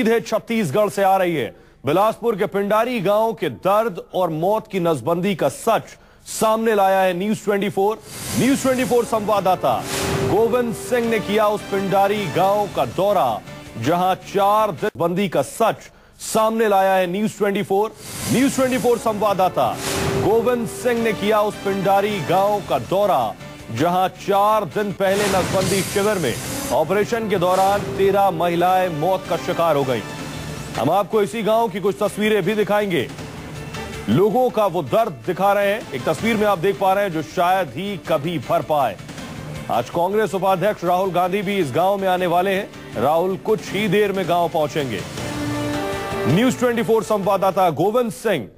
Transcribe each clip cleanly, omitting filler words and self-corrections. सीधे छत्तीसगढ़ से आ रही है। बिलासपुर के पिंडारी गांव के दर्द और मौत की नसबंदी का सच सामने लाया है न्यूज 24 संवाददाता गोविंद सिंह ने किया उस पिंडारी गांव का दौरा जहां 4 दिन बंदी का सच सामने लाया है। न्यूज 24 संवाददाता गोविंद सिंह ने किया उस पिंडारी गांव का दौरा जहां 4 दिन पहले नसबंदी शिविर में ऑपरेशन के दौरान 13 महिलाएं मौत का शिकार हो गईं। हम आपको इसी गांव की कुछ तस्वीरें भी दिखाएंगे। लोगों का वो दर्द दिखा रहे हैं। एक तस्वीर में आप देख पा रहे हैं जो शायद ही कभी भर पाए। आज कांग्रेस उपाध्यक्ष राहुल गांधी भी इस गांव में आने वाले हैं। राहुल कुछ ही देर में गांव पहुंचेंगे। न्यूज 24 संवाददाता गोविंद सिंह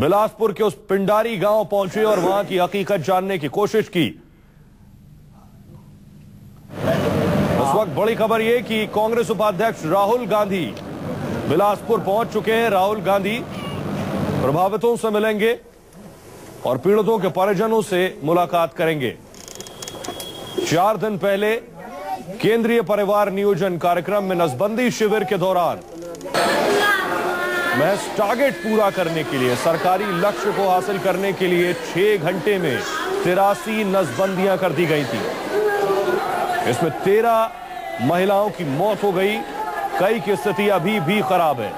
बिलासपुर के उस पिंडारी गांव पहुंचे और वहां की हकीकत जानने की कोशिश की। इस वक्त बड़ी खबर यह कि कांग्रेस उपाध्यक्ष राहुल गांधी बिलासपुर पहुंच चुके हैं। राहुल गांधी प्रभावितों से मिलेंगे और पीड़ितों के परिजनों से मुलाकात करेंगे। 4 दिन पहले केंद्रीय परिवार नियोजन कार्यक्रम में नसबंदी शिविर के दौरान महज टारगेट पूरा करने के लिए, सरकारी लक्ष्य को हासिल करने के लिए 6 घंटे में 83 नसबंदियां कर दी गई थी। इसमें 13 महिलाओं की मौत हो गई। कई की स्थिति अभी भी खराब है।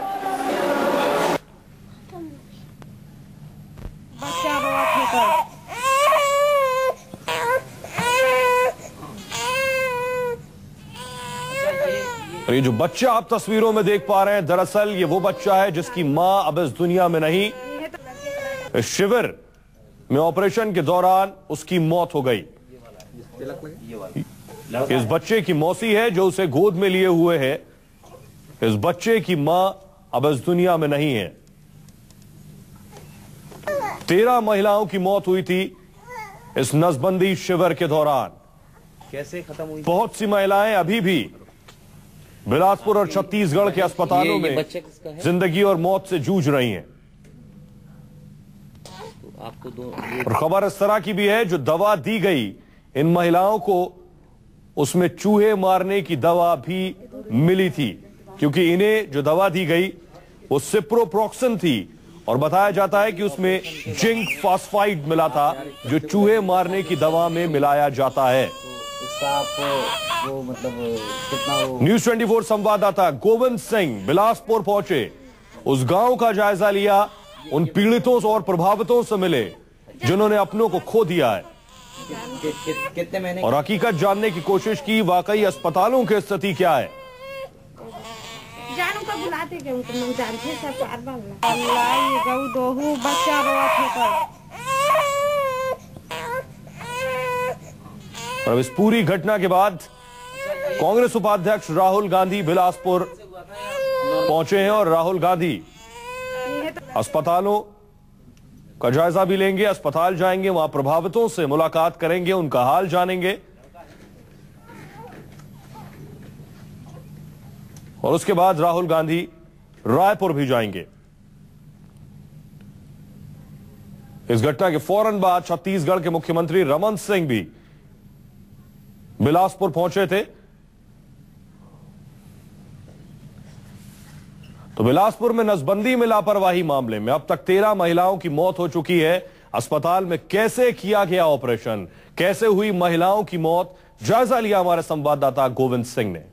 ये जो बच्चा आप तस्वीरों में देख पा रहे हैं, दरअसल ये वो बच्चा है जिसकी मां अब इस दुनिया में नहीं। इस शिविर में ऑपरेशन के दौरान उसकी मौत हो गई। इस बच्चे की मौसी है जो उसे गोद में लिए हुए है। इस बच्चे की मां अब इस दुनिया में नहीं है। 13 महिलाओं की मौत हुई थी इस नसबंदी शिविर के दौरान। कैसे खत्म हुई? बहुत सी महिलाएं अभी भी बिलासपुर और छत्तीसगढ़ के अस्पतालों में जिंदगी और मौत से जूझ रही हैं। और खबर इस तरह की भी है, जो दवा दी गई इन महिलाओं को, उसमें चूहे मारने की दवा भी मिली थी, क्योंकि इन्हें जो दवा दी गई वो सिप्रोप्रोक्सन थी और बताया जाता है कि उसमें जिंक फॉस्फाइड मिला था, जो चूहे मारने की दवा में मिलाया जाता है। वो मतलब न्यूज 24 संवाददाता गोविंद सिंह बिलासपुर पहुंचे, उस गांव का जायजा लिया, उन पीड़ितों और प्रभावितों से मिले जिन्होंने अपनों को खो दिया है और हकीकत जानने की कोशिश की, वाकई अस्पतालों की स्थिति क्या है। और इस पूरी घटना के बाद कांग्रेस उपाध्यक्ष राहुल गांधी बिलासपुर पहुंचे हैं और राहुल गांधी अस्पतालों का जायजा भी लेंगे, अस्पताल जाएंगे, वहां प्रभावितों से मुलाकात करेंगे, उनका हाल जानेंगे और उसके बाद राहुल गांधी रायपुर भी जाएंगे। इस घटना के फौरन बाद छत्तीसगढ़ के मुख्यमंत्री रमन सिंह भी बिलासपुर पहुंचे थे। तो बिलासपुर में नसबंदी में लापरवाही मामले में अब तक 13 महिलाओं की मौत हो चुकी है। अस्पताल में कैसे किया गया ऑपरेशन, कैसे हुई महिलाओं की मौत, जायजा लिया हमारे संवाददाता गोविंद सिंह ने।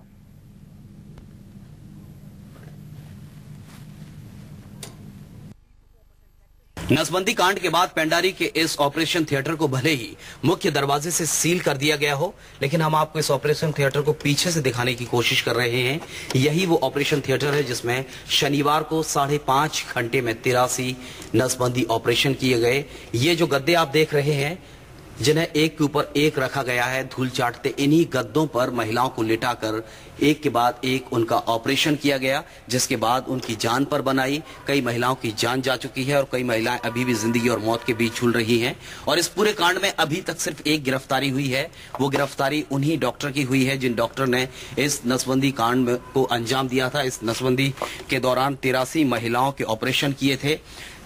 नसबंदी कांड के बाद पेंडारी के इस ऑपरेशन थिएटर को भले ही मुख्य दरवाजे से सील कर दिया गया हो, लेकिन हम आपको इस ऑपरेशन थिएटर को पीछे से दिखाने की कोशिश कर रहे हैं। यही वो ऑपरेशन थिएटर है जिसमें शनिवार को 5:30 घंटे में 83 नसबंदी ऑपरेशन किए गए। ये जो गद्दे आप देख रहे हैं, जिन्हें एक के ऊपर एक रखा गया है, धूल चाटते इन्हीं गद्दों पर महिलाओं को लिटाकर एक के बाद एक उनका ऑपरेशन किया गया, जिसके बाद उनकी जान पर बनाई। कई महिलाओं की जान जा चुकी है और कई महिलाएं अभी भी जिंदगी और मौत के बीच झूल रही हैं। और इस पूरे कांड में अभी तक सिर्फ एक गिरफ्तारी हुई है। वो गिरफ्तारी उन्हीं डॉक्टर की हुई है जिन डॉक्टर ने इस नसबंदी कांड को अंजाम दिया था। इस नसबंदी के दौरान 83 महिलाओं के ऑपरेशन किए थे,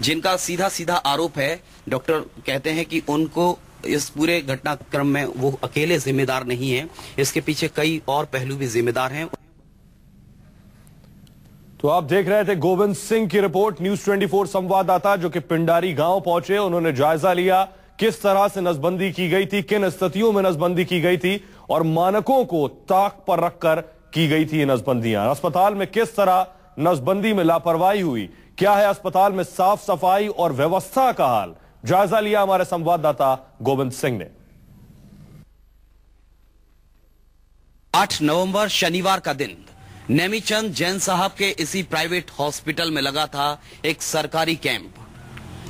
जिनका सीधा आरोप है, डॉक्टर कहते हैं कि उनको इस पूरे घटनाक्रम में वो अकेले जिम्मेदार नहीं है, इसके पीछे कई और पहलू भी जिम्मेदार हैं। तो आप देख रहे थे गोविंद सिंह की रिपोर्ट। न्यूज 24 संवाददाता जो कि पिंडारी गांव पहुंचे, उन्होंने जायजा लिया किस तरह से नसबंदी की गई थी, किन स्थितियों में नसबंदी की गई थी और मानकों को ताक पर रखकर की गई थी ये नसबंदियां। अस्पताल में किस तरह नसबंदी में लापरवाही हुई, क्या है अस्पताल में साफ सफाई और व्यवस्था का हाल, जायजा लिया हमारे संवाददाता गोविंद सिंह ने। 8 नवंबर शनिवार का दिन नेमीचंद जैन साहब के इसी प्राइवेट हॉस्पिटल में लगा था एक सरकारी कैंप,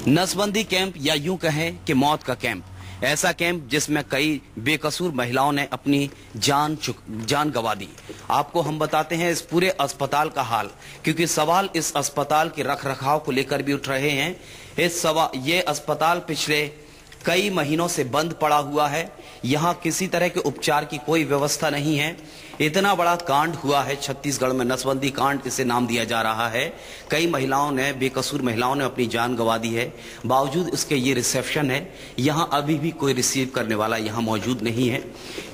नसबंदी कैंप या यूं कहें कि मौत का कैंप। ऐसा कैंप जिसमें कई बेकसूर महिलाओं ने अपनी जान गवा दी। आपको हम बताते हैं इस पूरे अस्पताल का हाल, क्योंकि सवाल इस अस्पताल के रखरखाव को लेकर भी उठ रहे हैं। ये अस्पताल पिछले कई महीनों से बंद पड़ा हुआ है, यहाँ किसी तरह के उपचार की कोई व्यवस्था नहीं है। इतना बड़ा कांड हुआ है छत्तीसगढ़ में, नसबंदी कांड इसे नाम दिया जा रहा है। कई महिलाओं ने, बेकसूर महिलाओं ने अपनी जान गंवा दी है। बावजूद इसके ये रिसेप्शन है, यहाँ अभी भी कोई रिसीव करने वाला यहाँ मौजूद नहीं है।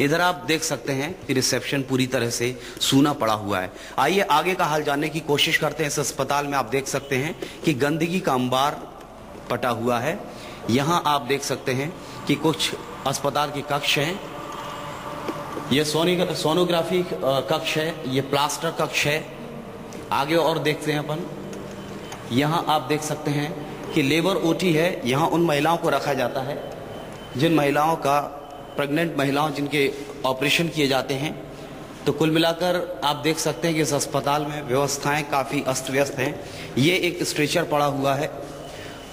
इधर आप देख सकते हैं कि रिसेप्शन पूरी तरह से सूना पड़ा हुआ है। आइए आगे का हाल जानने की कोशिश करते हैं। इस अस्पताल में आप देख सकते हैं कि गंदगी का अंबार पटा हुआ है। यहाँ आप देख सकते हैं कि कुछ अस्पताल के कक्ष हैं, ये सोनोग्राफी कक्ष है, ये प्लास्टर कक्ष है। आगे और देखते हैं अपन, यहाँ आप देख सकते हैं कि लेबर ओटी है। यहाँ उन महिलाओं को रखा जाता है जिन महिलाओं का, प्रेग्नेंट महिलाओं जिनके ऑपरेशन किए जाते हैं। तो कुल मिलाकर आप देख सकते हैं कि इस अस्पताल में व्यवस्थाएं काफ़ी अस्त व्यस्त हैं। ये एक स्ट्रेचर पड़ा हुआ है,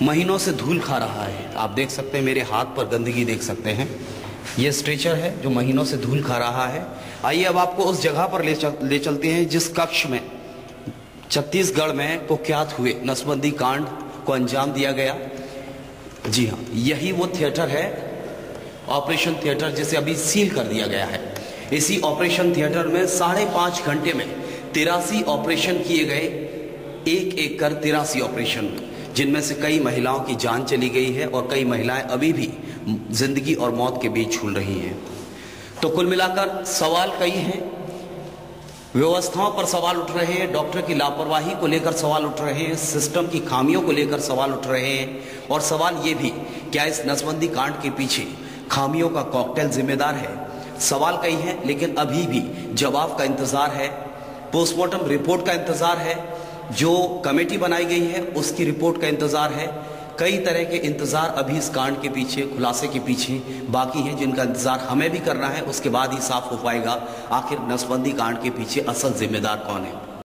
महीनों से धूल खा रहा है। आप देख सकते हैं मेरे हाथ पर गंदगी देख सकते हैं, ये स्ट्रेचर है जो महीनों से धूल खा रहा है। आइए अब आपको उस जगह पर ले चलते हैं जिस कक्ष में छत्तीसगढ़ में कुख्यात हुए नसबंदी कांड को अंजाम दिया गया। जी हाँ, यही वो थिएटर है, ऑपरेशन थिएटर, जिसे अभी सील कर दिया गया है। इसी ऑपरेशन थिएटर में 5.5 घंटे में 83 ऑपरेशन किए गए, एक कर 83 ऑपरेशन, जिनमें से कई महिलाओं की जान चली गई है और कई महिलाएं अभी भी जिंदगी और मौत के बीच झूल रही हैं। तो कुल मिलाकर सवाल कई हैं, व्यवस्थाओं पर सवाल उठ रहे हैं, डॉक्टर की लापरवाही को लेकर सवाल उठ रहे हैं, सिस्टम की खामियों को लेकर सवाल उठ रहे हैं, और सवाल ये भी क्या इस नसबंदी कांड के पीछे खामियों का कॉकटेल जिम्मेदार है। सवाल कई हैं, लेकिन अभी भी जवाब का इंतजार है, पोस्टमार्टम रिपोर्ट का इंतजार है, जो कमेटी बनाई गई है उसकी रिपोर्ट का इंतजार है। कई तरह के इंतजार अभी इस कांड के पीछे, खुलासे के पीछे बाकी हैं, जिनका इंतजार हमें भी करना है। उसके बाद ही साफ हो पाएगा आखिर नसबंदी कांड के पीछे असल जिम्मेदार कौन है।